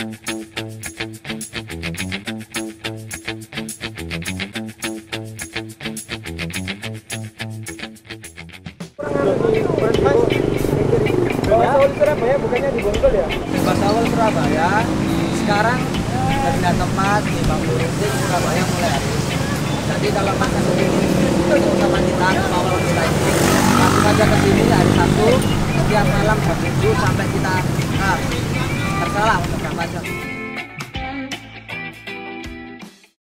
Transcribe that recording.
Surabaya bukannya di Google ya? Bebas awal Surabaya, sekarang pindah tempat di Bangkuritik, Surabaya mulai habis. Jadi kalau makan itu sama kita, awal kita ini langsung aja ke sini hari Sabtu, setiap malam jam 7 sampai kita tersalah untuk berapa jam.